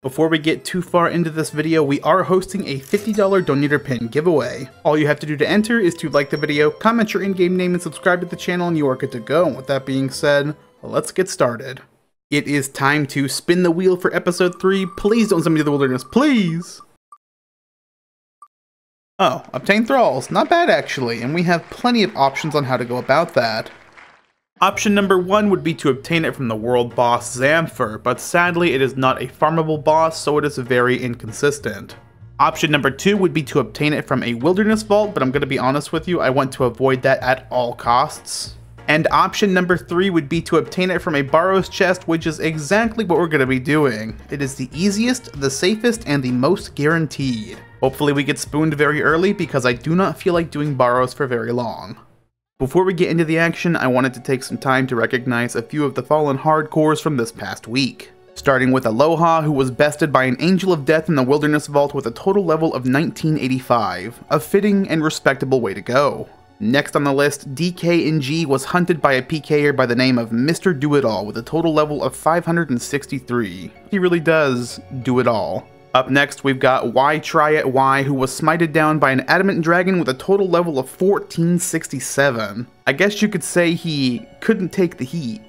Before we get too far into this video, we are hosting a $50 donator pin giveaway. All you have to do to enter is to like the video, comment your in-game name, and subscribe to the channel, and you are good to go. And with that being said, let's get started. It is time to spin the wheel for episode 3. Please don't send me to the wilderness, please! Oh, obtain Thralls. Not bad, actually, and we have plenty of options on how to go about that. Option number 1 would be to obtain it from the world boss Xamphor, but sadly it is not a farmable boss, so it is very inconsistent. Option number 2 would be to obtain it from a wilderness vault, but I'm going to be honest with you, I want to avoid that at all costs. And option number 3 would be to obtain it from a Barrows chest, which is exactly what we're going to be doing. It is the easiest, the safest, and the most guaranteed. Hopefully we get spooned very early, because I do not feel like doing Barrows for very long. Before we get into the action, I wanted to take some time to recognize a few of the fallen hardcores from this past week. Starting with Aloha, who was bested by an Angel of Death in the Wilderness Vault with a total level of 1985, a fitting and respectable way to go. Next on the list, DKNG was hunted by a PKer by the name of Mr. Do-It-All with a total level of 563. He really does do it all. Up next, we've got Y-Try-It-Y, who was smited down by an adamant dragon with a total level of 1467. I guess you could say he couldn't take the heat.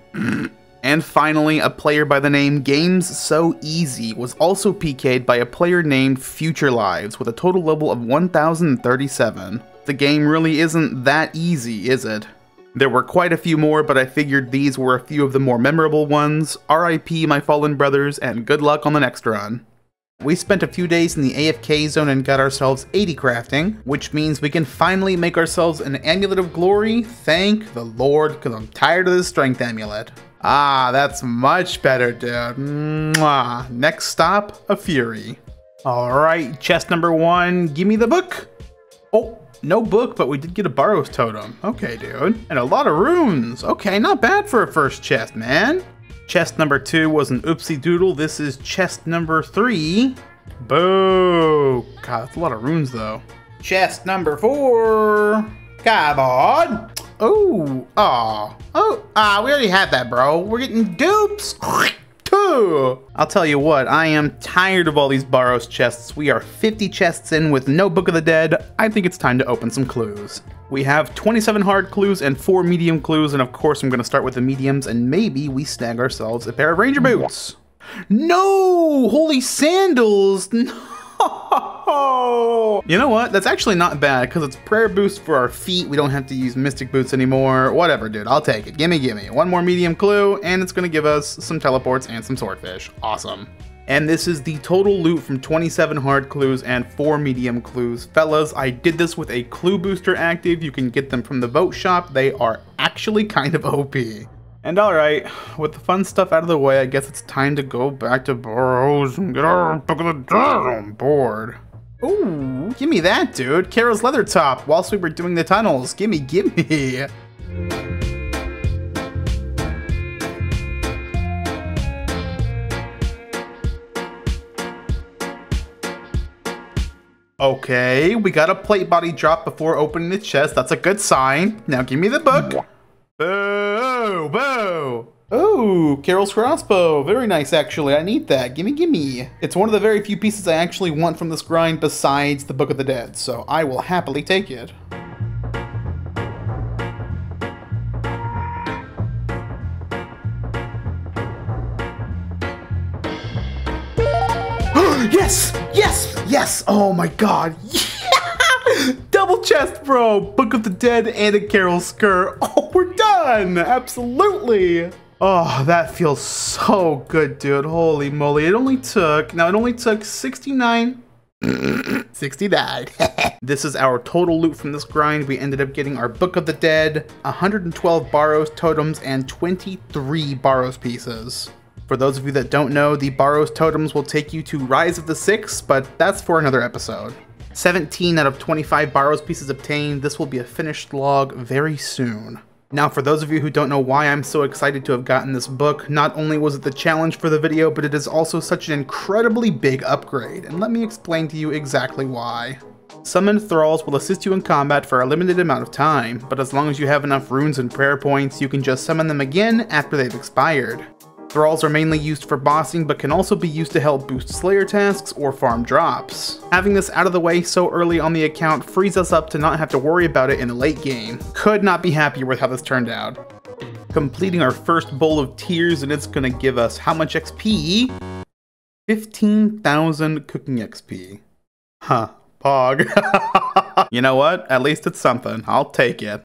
And finally, a player by the name Games-So-Easy was also PK'd by a player named Future Lives with a total level of 1037. The game really isn't that easy, is it? There were quite a few more, but I figured these were a few of the more memorable ones. RIP my fallen brothers, and good luck on the next run. We spent a few days in the AFK zone and got ourselves 80 crafting, which means we can finally make ourselves an Amulet of Glory. Thank the Lord, because I'm tired of this strength amulet. Ah, that's much better, dude. Mwah. Next stop, a Fury. Alright, chest number 1, give me the book. Oh, no book, but we did get a Barrows Totem. Okay, dude. And a lot of runes. Okay, not bad for a first chest, man. Chest number 2 was an oopsie doodle. This is chest number 3. Boo! God, that's a lot of runes though. Chest number 4. Come on! Ooh, aw. Oh, ah, we already had that, bro. We're getting dupes. I'll tell you what, I am tired of all these Barrows chests. We are 50 chests in with no Book of the Dead. I think it's time to open some clues. We have 27 hard clues and 4 medium clues, and of course I'm going to start with the mediums, and maybe we snag ourselves a pair of Ranger boots. No! Holy sandals! No! You know what? That's actually not bad, because it's prayer boost for our feet. We don't have to use mystic boots anymore. Whatever, dude. I'll take it. Gimme, gimme. One more medium clue, and it's going to give us some teleports and some swordfish. Awesome. And this is the total loot from 27 hard clues and 4 medium clues. Fellas, I did this with a clue booster active. You can get them from the vote shop. They are actually kind of OP. And alright, with the fun stuff out of the way, I guess it's time to go back to Barrows and get our Book of the Dead on board. Ooh, gimme that, dude. Carol's leather top whilst we were doing the tunnels. Gimme, gimme. Okay, we got a plate body drop before opening the chest. That's a good sign. Now give me the book. Boo, boo. Ooh, Carol's crossbow. Very nice, actually. I need that. Gimme, gimme. It's one of the very few pieces I actually want from this grind besides the Book of the Dead, so I will happily take it. Yes! Yes! Yes! Oh my god! Yeah! Double chest, bro! Book of the Dead and a Carol's skirt. Oh, we're done! Absolutely! Oh, that feels so good, dude. Holy moly. It only took 69. 69. This is our total loot from this grind. We ended up getting our Book of the Dead, 112 Barrows Totems, and 23 Barrows Pieces. For those of you that don't know, the Barrows Totems will take you to Rise of the Six, but that's for another episode. 17 out of 25 Barrows Pieces obtained. This will be a finished log very soon. Now, for those of you who don't know why I'm so excited to have gotten this book, not only was it the challenge for the video, but it is also such an incredibly big upgrade, and let me explain to you exactly why. Summoned Thralls will assist you in combat for a limited amount of time, but as long as you have enough runes and prayer points, you can just summon them again after they've expired. Thralls are mainly used for bossing, but can also be used to help boost slayer tasks or farm drops. Having this out of the way so early on the account frees us up to not have to worry about it in the late game. Could not be happier with how this turned out. Completing our first bowl of tears, and it's gonna give us how much XP? 15,000 cooking XP. Huh. Pog. You know what? At least it's something. I'll take it.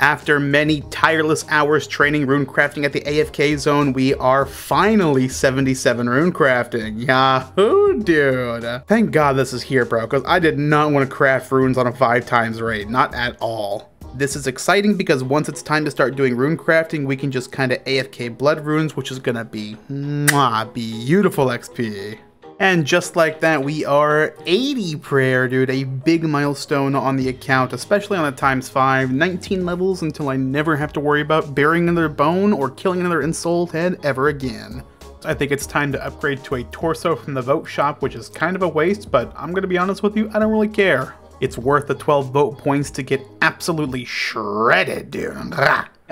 After many tireless hours training runecrafting at the AFK zone, we are finally 77 runecrafting. Yahoo, dude. Thank God this is here, bro, because I did not want to craft runes on a 5x rate. Not at all. This is exciting because once it's time to start doing rune crafting, we can just kind of AFK blood runes, which is going to be mwah, beautiful XP. And just like that, we are 80 prayer, dude. A big milestone on the account, especially on the x5. 19 levels until I never have to worry about burying another bone or killing another ensouled head ever again. I think it's time to upgrade to a torso from the vote shop, which is kind of a waste, but I'm going to be honest with you, I don't really care. It's worth the 12 vote points to get absolutely shredded, dude.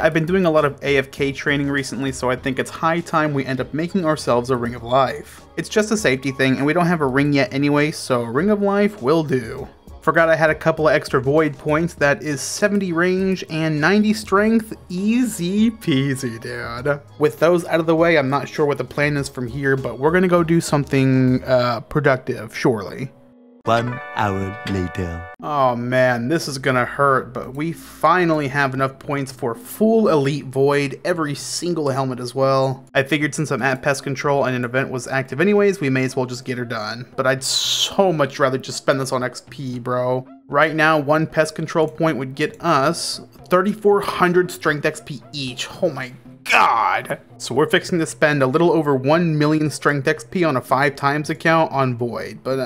I've been doing a lot of AFK training recently, so I think it's high time we end up making ourselves a Ring of Life. It's just a safety thing, and we don't have a ring yet anyway, so Ring of Life will do. Forgot I had a couple of extra void points. That is 70 range and 90 strength. Easy peasy, dude. With those out of the way, I'm not sure what the plan is from here, but we're gonna go do something productive, surely. 1 hour later. Oh man, this is gonna hurt, but we finally have enough points for full elite void, every single helmet as well. I figured since I'm at pest control and an event was active anyways, we may as well just get her done. But I'd so much rather just spend this on XP, bro. Right now, one pest control point would get us 3,400 strength XP each. Oh my God. So we're fixing to spend a little over 1 million strength XP on a 5x account on void, but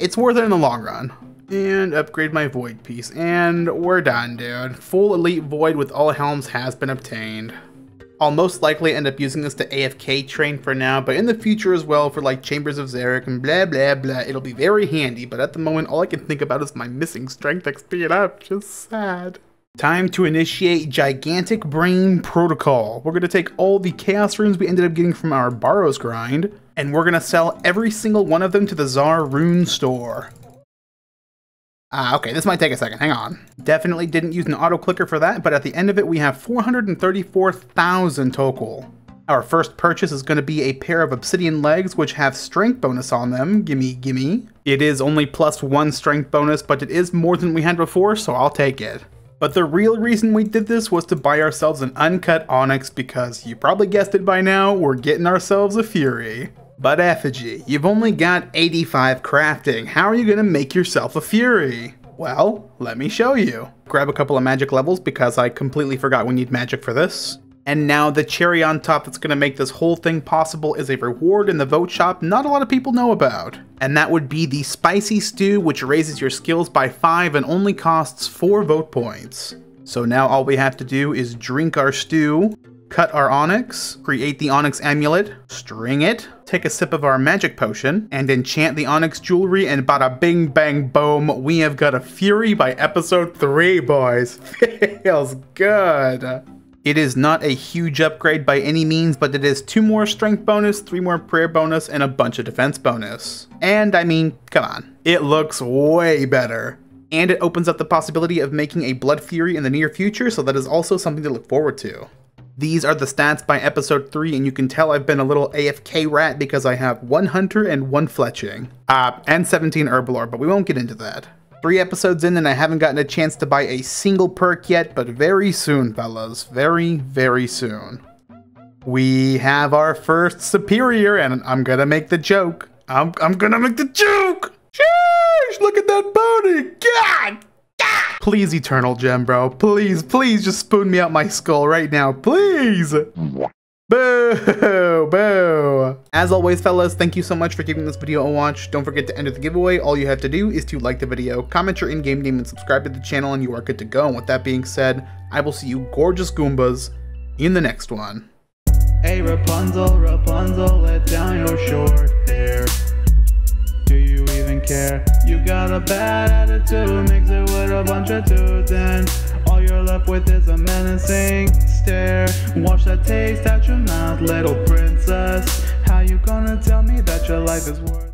it's worth it in the long run. And upgrade my void piece, and we're done, dude. Full elite void with all helms has been obtained. I'll most likely end up using this to AFK train for now, but in the future as well for like Chambers of Xeric and blah blah blah. It'll be very handy, but at the moment all I can think about is my missing strength XP, and I'm just sad. Time to initiate Gigantic Brain Protocol. We're going to take all the Chaos runes we ended up getting from our Barrows grind, and we're going to sell every single one of them to the Tsar Rune Store. Okay, this might take a second, hang on. Definitely didn't use an auto-clicker for that, but at the end of it we have 434,000 tokul. Our first purchase is going to be a pair of Obsidian Legs, which have strength bonus on them. Gimme, gimme. It is only +1 strength bonus, but it is more than we had before, so I'll take it. But the real reason we did this was to buy ourselves an Uncut Onyx, because you probably guessed it by now, we're getting ourselves a Fury. But Effigy, you've only got 85 crafting. How are you gonna make yourself a Fury? Well, let me show you. Grab a couple of magic levels because I completely forgot we need magic for this. And now the cherry on top that's gonna make this whole thing possible is a reward in the vote shop not a lot of people know about. And that would be the spicy stew, which raises your skills by 5 and only costs 4 vote points. So now all we have to do is drink our stew, cut our onyx, create the onyx amulet, string it, take a sip of our magic potion, and enchant the onyx jewelry, and bada bing bang boom, we have got a Fury by episode 3, boys. Feels good. It is not a huge upgrade by any means, but it is 2 more strength bonus, 3 more prayer bonus, and a bunch of defense bonus. And I mean, come on. It looks way better. And it opens up the possibility of making a Blood Fury in the near future, so that is also something to look forward to. These are the stats by episode 3, and you can tell I've been a little AFK rat because I have 1 hunter and 1 fletching. And 17 herbalore, but we won't get into that. 3 episodes in and I haven't gotten a chance to buy a single perk yet, but very soon, fellas. Very, very soon. We have our first superior, and I'm gonna make the joke. I'm gonna make the joke! Sheesh! Look at that body! God! God! Please, Eternal Gem, bro. Please, please just spoon me out my skull right now. Please! Boo! Boo! As always, fellas, thank you so much for giving this video a watch. Don't forget to enter the giveaway. All you have to do is to like the video, comment your in-game name, and subscribe to the channel, and you are good to go. And with that being said, I will see you gorgeous Goombas in the next one. Hey Rapunzel, Rapunzel, let down your short hair. Do you even care? You got a bad attitude, mix it with a bunch of tooth, and all you're left with is a menacing stare. Watch that taste out your mouth, little princess. How you gonna tell me that your life is worth